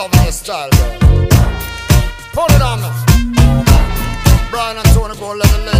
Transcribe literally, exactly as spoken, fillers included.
love our style, girl. Hold it on me. Brian and Tony go let it live.